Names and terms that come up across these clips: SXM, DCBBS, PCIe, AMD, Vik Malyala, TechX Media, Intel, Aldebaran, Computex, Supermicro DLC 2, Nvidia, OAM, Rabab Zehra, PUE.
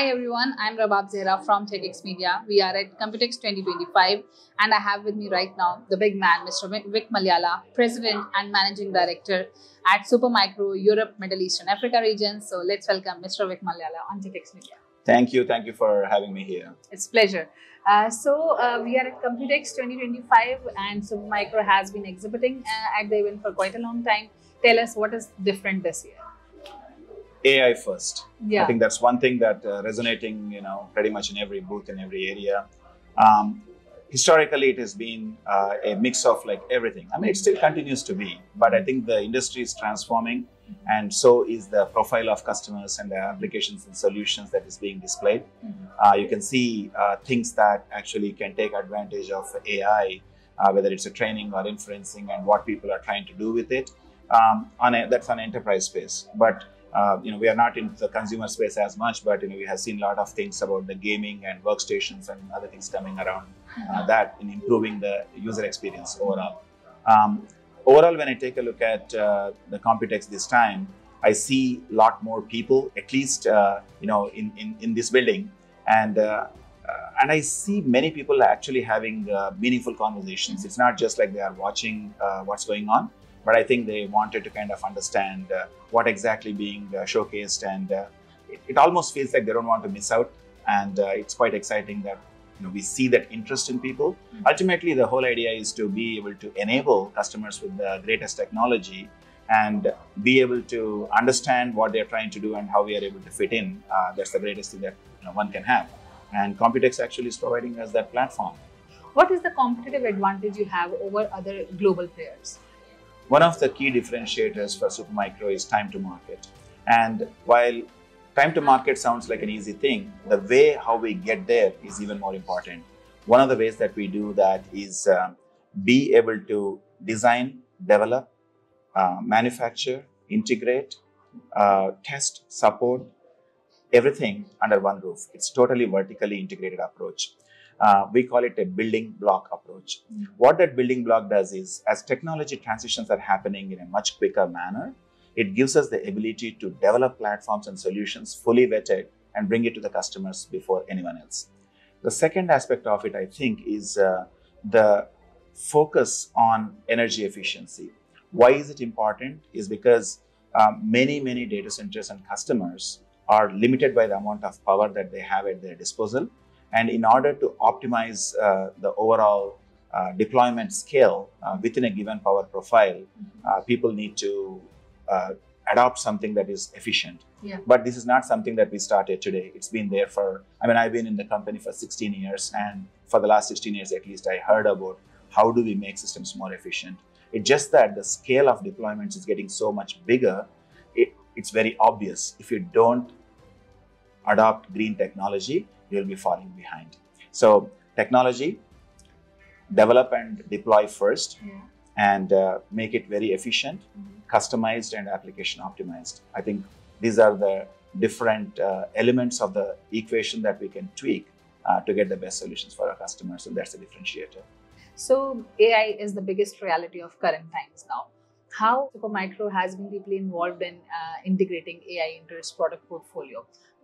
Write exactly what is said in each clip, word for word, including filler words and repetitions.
Hi everyone, I'm Rabab Zehra from TechX Media. We are at Computex twenty twenty-five and I have with me right now the big man, Mister Vik Malyala, President and Managing Director at Supermicro Europe, Middle East and Africa region. So let's welcome Mister Vik Malyala on TechX Media. Thank you. Thank you for having me here. It's a pleasure. Uh, so uh, we are at Computex twenty twenty-five and Supermicro has been exhibiting uh, at the event for quite a long time. Tell us what is different this year. A I first. Yeah. I think that's one thing that uh, resonating, you know, pretty much in every booth, in every area. Um, historically, it has been uh, a mix of like everything. I mean, it still continues to be, but I think the industry is transforming mm-hmm. and so is the profile of customers and the applications and solutions that is being displayed. Mm-hmm. Uh, you can see uh, things that actually can take advantage of A I, uh, whether it's a training or inferencing and what people are trying to do with it. Um, on a, that's on enterprise space. But Uh, you know, we are not in the consumer space as much, but you know, we have seen a lot of things about the gaming and workstations and other things coming around uh, that in improving the user experience overall. Um, overall, when I take a look at uh, the Computex this time, I see a lot more people, at least uh, you know, in, in, in this building, and uh, uh, and I see many people actually having uh, meaningful conversations. It's not just like they are watching uh, what's going on. But I think they wanted to kind of understand uh, what exactly being uh, showcased, and uh, it, it almost feels like they don't want to miss out. And uh, it's quite exciting that you know we see that interest in people. Mm-hmm. Ultimately, the whole idea is to be able to enable customers with the greatest technology and be able to understand what they're trying to do and how we are able to fit in. Uh, that's the greatest thing that you know, one can have. And Computex actually is providing us that platform. What is the competitive advantage you have over other global players? One of the key differentiators for Supermicro is time to market. And while time to market sounds like an easy thing, the way how we get there is even more important. One of the ways that we do that is uh, be able to design, develop, uh, manufacture, integrate, uh, test, support, everything under one roof. It's totally vertically integrated approach. Uh, we call it a building block approach. Mm-hmm. What that building block does is, as technology transitions are happening in a much quicker manner, it gives us the ability to develop platforms and solutions fully vetted and bring it to the customers before anyone else. The second aspect of it, I think, is uh, the focus on energy efficiency. Why is it important? Is because um, many, many data centers and customers are limited by the amount of power that they have at their disposal. And in order to optimize uh, the overall uh, deployment scale uh, within a given power profile, uh, people need to uh, adopt something that is efficient. Yeah. But this is not something that we started today. It's been there for, I mean, I've been in the company for sixteen years, and for the last sixteen years at least, I heard about how do we make systems more efficient. It's just that the scale of deployments is getting so much bigger, it, it's very obvious. If you don't adopt green technology, you'll be falling behind. So technology, develop and deploy first, yeah. and uh, make it very efficient, mm-hmm. customized and application optimized. I think these are the different uh, elements of the equation that we can tweak uh, to get the best solutions for our customers, and that's a differentiator. So A I is the biggest reality of current times now. How Supermicro has been deeply involved in uh, integrating A I into its product portfolio.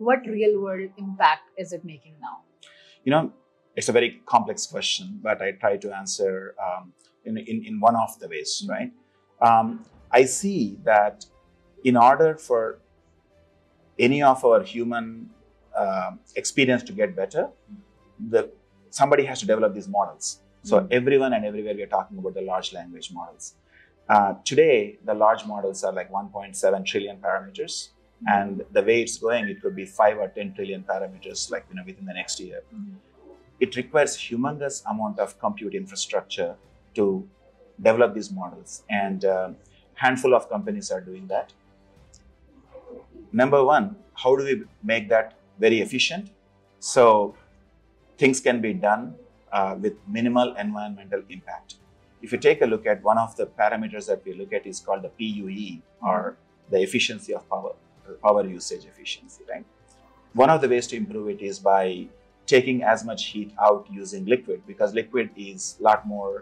What real-world impact is it making now? You know, it's a very complex question, but I try to answer um, in, in, in one of the ways, right? Um, I see that in order for any of our human uh, experience to get better, the, somebody has to develop these models. So mm-hmm. everyone and everywhere we are talking about the large language models. Uh, today, the large models are like one point seven trillion parameters, mm-hmm. and the way it's going, it could be five or ten trillion parameters like you know, within the next year. Mm-hmm. It requires humongous amount of compute infrastructure to develop these models, and uh, handful of companies are doing that. Number one, how do we make that very efficient? So things can be done uh, with minimal environmental impact. If you take a look at one of the parameters that we look at is called the P U E, or the efficiency of power, power usage efficiency, right? One of the ways to improve it is by taking as much heat out using liquid, because liquid is a lot more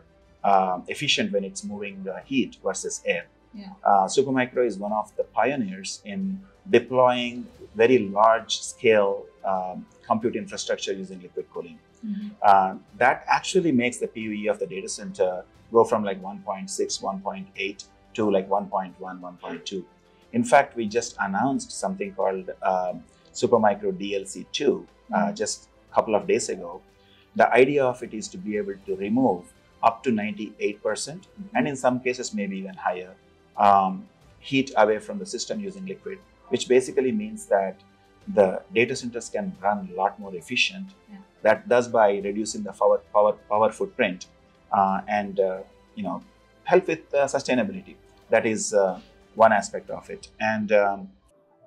uh, efficient when it's moving the heat versus air. Yeah. Uh, Supermicro is one of the pioneers in deploying very large scale um, compute infrastructure using liquid cooling. Mm-hmm. Uh, that actually makes the P U E of the data center go from like one point six, one point eight to like one point one, one point two. In fact, we just announced something called uh, Supermicro D L C two uh, just a couple of days ago. The idea of it is to be able to remove up to ninety-eight percent mm-hmm. and in some cases maybe even higher um, heat away from the system using liquid, which basically means that the data centers can run a lot more efficient. Yeah. That does by reducing the power, power, power footprint uh, and uh, you know, help with uh, sustainability. That is uh, one aspect of it. And um,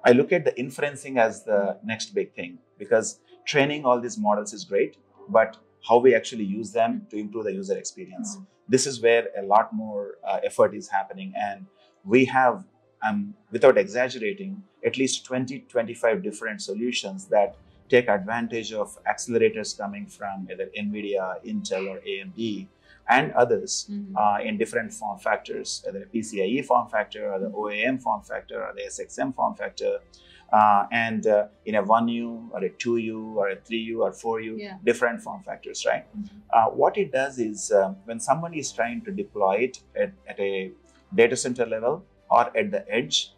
I look at the inferencing as the next big thing, because training all these models is great, but how we actually use them to improve the user experience. Mm. This is where a lot more uh, effort is happening. And we have, um, without exaggerating, at least twenty, twenty-five different solutions that take advantage of accelerators coming from either Nvidia, Intel, or A M D, and others mm-hmm. uh, in different form factors, either a P C I E form factor, or the O A M form factor, or the S X M form factor, uh, and uh, in a one U, or a two U, or a three U, or four U, yeah. different form factors, right? Mm-hmm. Uh, what it does is, um, when somebody is trying to deploy it at, at a data center level, or at the edge,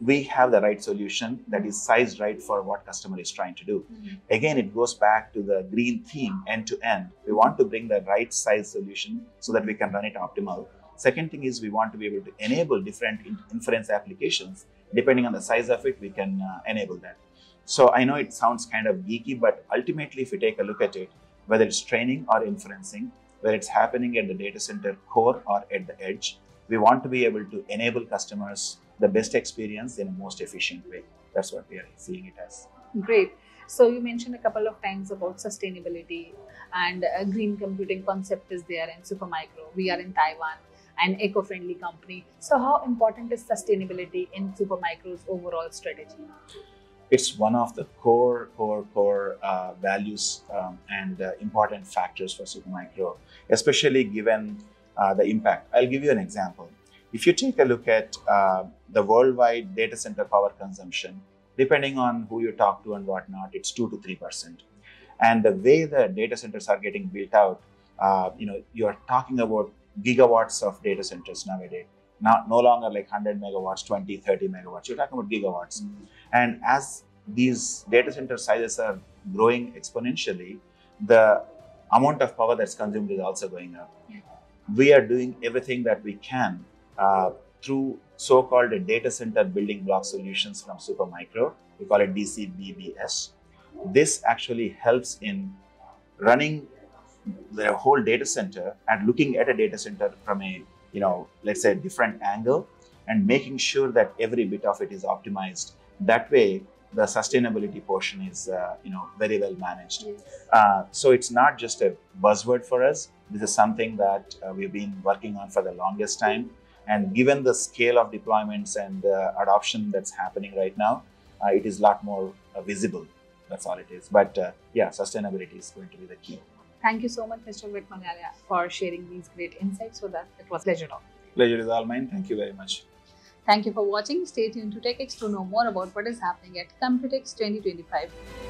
we have the right solution that is sized right for what customer is trying to do. Mm-hmm. Again, it goes back to the green theme, end to end. We want to bring the right size solution so that we can run it optimal. Second thing is we want to be able to enable different inference applications. Depending on the size of it, we can uh, enable that. So I know it sounds kind of geeky, but ultimately if you take a look at it, whether it's training or inferencing, whether it's happening at the data center core or at the edge, we want to be able to enable customers the best experience in a most efficient way. That's what we are seeing it as. Great. So you mentioned a couple of times about sustainability, and a green computing concept is there in Supermicro. We are in Taiwan, an eco-friendly company. So how important is sustainability in Supermicro's overall strategy? It's one of the core, core, core uh, values um, and uh, important factors for Supermicro, especially given uh, the impact. I'll give you an example. If you take a look at uh, the worldwide data center power consumption, depending on who you talk to and whatnot, it's two to three percent. And the way the data centers are getting built out, uh, you know, you're talking about gigawatts of data centers nowadays. Not, no longer like one hundred megawatts, twenty, thirty megawatts, you're talking about gigawatts. Mm-hmm. And as these data center sizes are growing exponentially, the amount of power that's consumed is also going up. Yeah. We are doing everything that we can Uh, through so-called data center building block solutions from Supermicro. We call it D C B B S. This actually helps in running the whole data center and looking at a data center from a, you know, let's say a different angle, and making sure that every bit of it is optimized. That way, the sustainability portion is, uh, you know, very well managed. Yes. Uh, so it's not just a buzzword for us. This is something that uh, we've been working on for the longest time. And given the scale of deployments and uh, adoption that's happening right now, uh, it is a lot more uh, visible. That's all it is. But uh, yeah, sustainability is going to be the key. Thank you so much, Mister Vik Malyala, for sharing these great insights with us. It was a pleasure talking to you. Pleasure is all mine. Thank you very much. Thank you for watching. Stay tuned to TechX to know more about what is happening at Computex twenty twenty-five.